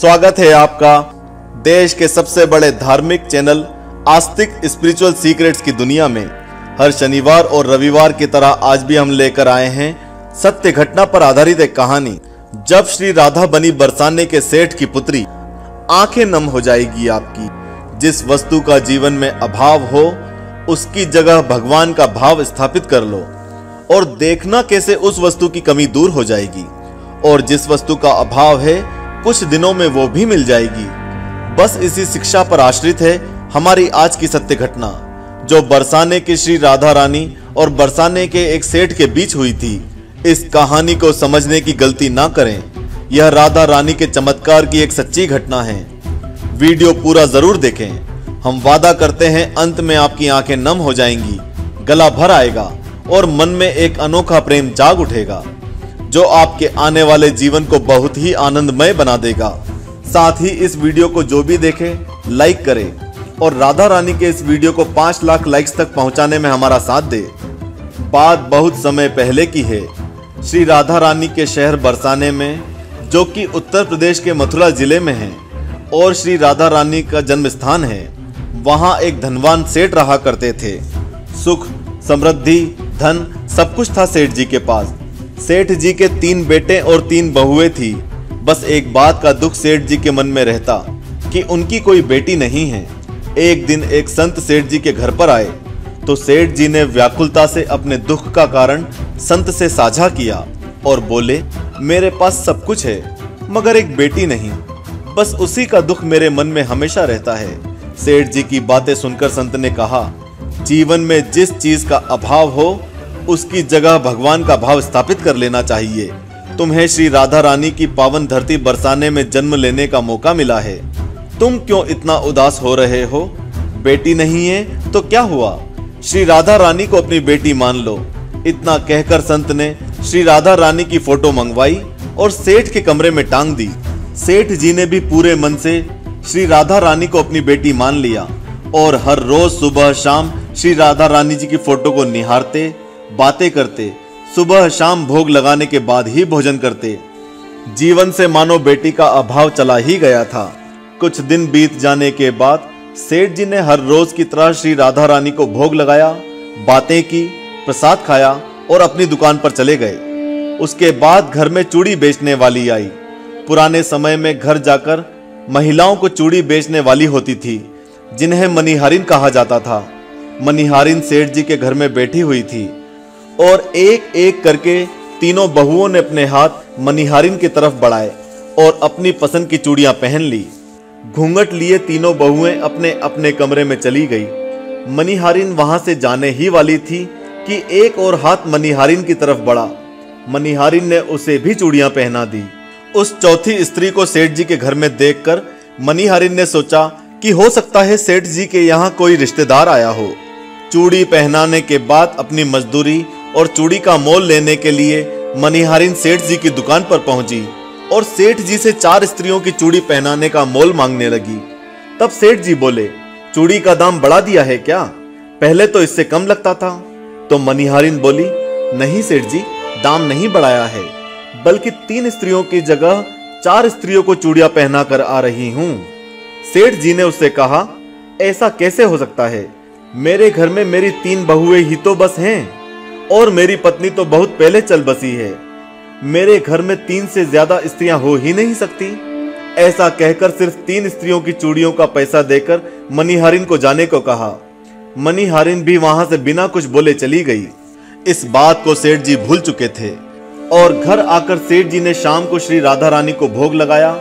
स्वागत है आपका देश के सबसे बड़े धार्मिक चैनल आस्तिक स्पिरिचुअल सीक्रेट्स की दुनिया में। हर शनिवार और रविवार की तरह आज भी हम लेकर आए हैं सत्य घटना पर आधारित एक कहानी। जब श्री राधा बनी बरसाने के सेठ की पुत्री, आंखें नम हो जाएगी आपकी। जिस वस्तु का जीवन में अभाव हो उसकी जगह भगवान का भाव स्थापित कर लो और देखना कैसे उस वस्तु की कमी दूर हो जाएगी, और जिस वस्तु का अभाव है कुछ दिनों में वो भी मिल जाएगी। बस इसी शिक्षा पर आश्रित है हमारी आज की सत्य घटना, जो बरसाने की श्री राधा रानी और बरसाने के एक सेठ के बीच हुई थी। इस कहानी को समझने की गलती ना करें, यह राधा रानी के चमत्कार की एक सच्ची घटना है। वीडियो पूरा जरूर देखें। हम वादा करते हैं अंत में आपकी आंखें नम हो जाएंगी, गला भर आएगा और मन में एक अनोखा प्रेम जाग उठेगा जो आपके आने वाले जीवन को बहुत ही आनंदमय बना देगा। साथ ही इस वीडियो को जो भी देखे लाइक करे और राधा रानी के इस वीडियो को 5 लाख लाइक्स तक पहुंचाने में हमारा साथ दे। बात बहुत समय पहले की है। श्री राधा रानी के शहर बरसाने में, जो कि उत्तर प्रदेश के मथुरा जिले में है और श्री राधा रानी का जन्म स्थान है, वहाँ एक धनवान सेठ रहा करते थे। सुख, समृद्धि, धन सब कुछ था सेठ जी के पास। सेठ जी के 3 बेटे और 3 बहुएं थी। बस एक बात का दुख सेठ जी के मन में रहता कि उनकी कोई बेटी नहीं है। एक दिन एक संत सेठ जी के घर पर आए तो सेठ जी ने व्याकुलता से अपने दुख का कारण संत से साझा किया और बोले, मेरे पास सब कुछ है मगर एक बेटी नहीं, बस उसी का दुख मेरे मन में हमेशा रहता है। सेठ जी की बातें सुनकर संत ने कहा, जीवन में जिस चीज का अभाव हो उसकी जगह भगवान का भाव स्थापित कर लेना चाहिए। तुम्हें श्री राधा रानी की पावन धरती बरसाने में जन्म लेने का मौका मिला है, तुम क्यों इतना उदास हो रहे हो? बेटी नहीं है तो क्या हुआ, श्री राधा रानी को अपनी बेटी मान लो। इतना कहकर संत ने श्री राधा रानी की फोटो मंगवाई और सेठ के कमरे में टांग दी। सेठ जी ने भी पूरे मन से श्री राधा रानी को अपनी बेटी मान लिया और हर रोज सुबह शाम श्री राधा रानी जी की फोटो को निहारते, बातें करते, सुबह शाम भोग लगाने के बाद ही भोजन करते। जीवन से मानो बेटी का अभाव चला ही गया था। कुछ दिन बीत जाने के बाद सेठ जी ने हर रोज की तरह श्री राधा रानी को भोग लगाया, बातें की, प्रसाद खाया और अपनी दुकान पर चले गए। उसके बाद घर में चूड़ी बेचने वाली आई। पुराने समय में घर जाकर महिलाओं को चूड़ी बेचने वाली होती थी, जिन्हें मनिहारिन कहा जाता था। मनिहारिन सेठ जी के घर में बैठी हुई थी और एक एक करके 3 बहुओं ने अपने हाथ मनिहारिन की तरफ बढ़ाए और अपनी पसंद की चूड़ियां पहन ली। घूंघट लिए 3 बहुएं अपने अपने कमरे में चली गई। मनिहारिन वहां से जाने ही वाली थी कि एक और हाथ मनिहारिन की तरफ बढ़ा। मनिहारिन ने उसे भी चूड़ियां पहना दी। उस चौथी स्त्री को सेठ जी के घर में देखकर मनिहारिन ने सोचा कि हो सकता है सेठ जी के यहाँ कोई रिश्तेदार आया हो। चूड़ी पहनाने के बाद अपनी मजदूरी और चूड़ी का मोल लेने के लिए मनिहारिन सेठ जी की दुकान पर पहुंची और सेठ जी से 4 स्त्रियों की चूड़ी पहनाने का मोल मांगने लगी। तब सेठ जी बोले, चूड़ी का दाम बढ़ा दिया है क्या? पहले तो इससे कम लगता था। तो मनिहारिन बोली, नहीं सेठ जी, दाम नहीं बढ़ाया है, बल्कि 3 स्त्रियों की जगह 4 स्त्रियों को चूड़ियां पहना कर आ रही हूँ। सेठ जी ने उससे कहा, ऐसा कैसे हो सकता है? मेरे घर में मेरी 3 बहुएं ही तो बस हैं और मेरी पत्नी तो बहुत पहले चल बसी है। मेरे घर में 3 से ज्यादा स्त्रियां हो ही नहीं सकती। ऐसा कहकर सिर्फ 3 स्त्रियों की चूड़ियों का पैसा देकर मनिहारिन को जाने को कहा। मनिहारिन भी वहां से बिना कुछ बोले चली गई। इस बात को सेठ जी भूल चुके थे और घर आकर सेठ जी ने शाम को श्री राधा रानी को भोग लगाया,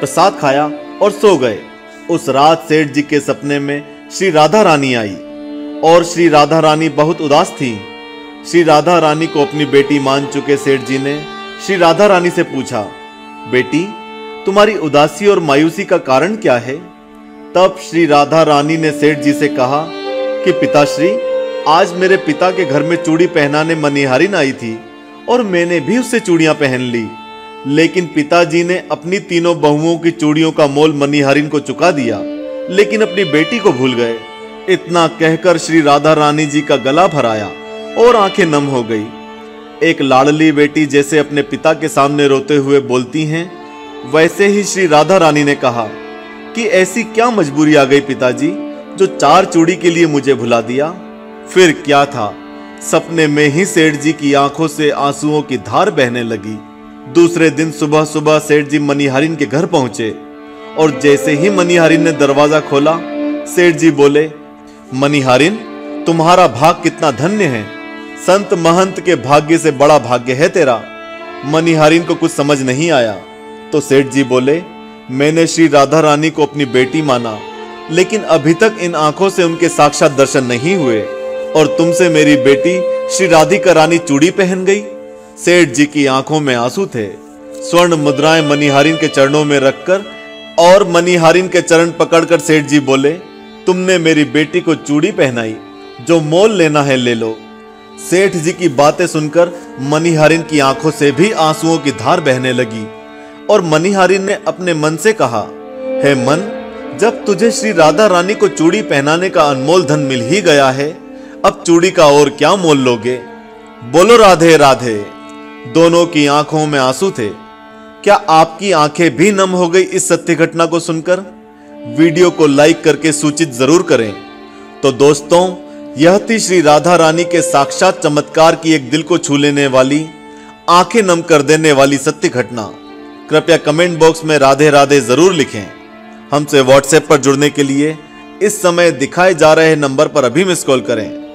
प्रसाद खाया और सो गए। उस रात सेठ जी के सपने में श्री राधा रानी आई और श्री राधा रानी बहुत उदास थी। श्री राधा रानी को अपनी बेटी मान चुके सेठ जी ने श्री राधा रानी से पूछा, बेटी, तुम्हारी उदासी और मायूसी का कारण क्या है? तब श्री राधा रानी ने सेठ जी से कहा कि पिताश्री, आज मेरे पिता के घर में चूड़ी पहनाने मनिहारिन आई थी और मैंने भी उससे चूड़ियां पहन ली, लेकिन पिताजी ने अपनी 3 बहुओं की चूड़ियों का मोल मनिहारिन को चुका दिया, लेकिन अपनी बेटी को भूल गए। इतना कहकर श्री राधा रानी जी का गला भराया और आंखें नम हो गई। एक लाडली बेटी जैसे अपने पिता के सामने रोते हुए बोलती हैं, वैसे ही श्री राधा रानी ने कहा कि ऐसी क्या मजबूरी आ गई पिताजी, जो चार चूड़ी के लिए मुझे भुला दिया। फिर क्या था, सपने में ही सेठ जी की आंखों से आंसुओं की धार बहने लगी। दूसरे दिन सुबह सुबह सेठ जी मनिहारिन के घर पहुंचे और जैसे ही मनिहारिन ने दरवाजा खोला, सेठ जी बोले, मनिहारिन तुम्हारा भाग कितना धन्य है, संत महंत के भाग्य से बड़ा भाग्य है तेरा। मनिहारिन को कुछ समझ नहीं आया तो सेठ जी बोले, मैंने श्री राधा रानी को अपनी बेटी माना, लेकिन अभी तक इन आंखों से उनके साक्षात दर्शन नहीं हुए और तुमसे मेरी बेटी श्री राधिका रानी चूड़ी पहन गई। सेठ जी की आंखों में आंसू थे। स्वर्ण मुद्राएं मनिहारिन के चरणों में रखकर और मनिहारिन के चरण पकड़कर सेठ जी बोले, तुमने मेरी बेटी को चूड़ी पहनाई, जो मोल लेना है ले लो। सेठ जी की बातें सुनकर मनिहारिन की आंखों से भी आंसुओं की धार बहने लगी और मनिहारिन ने अपने मन से कहा, हे मन, जब तुझे श्री राधा रानी को चूड़ी पहनाने का अनमोल धन मिल ही गया है, अब चूड़ी का और क्या मोल लोगे। बोलो राधे राधे। दोनों की आंखों में आंसू थे। क्या आपकी आंखें भी नम हो गई इस सत्य घटना को सुनकर? वीडियो को लाइक करके सूचित जरूर करें। तो दोस्तों, यह थी श्री राधा रानी के साक्षात चमत्कार की एक दिल को छू लेने वाली, आंखें नम कर देने वाली सत्य घटना। कृपया कमेंट बॉक्स में राधे राधे जरूर लिखें। हमसे व्हाट्सएप पर जुड़ने के लिए इस समय दिखाए जा रहे नंबर पर अभी मिस कॉल करें।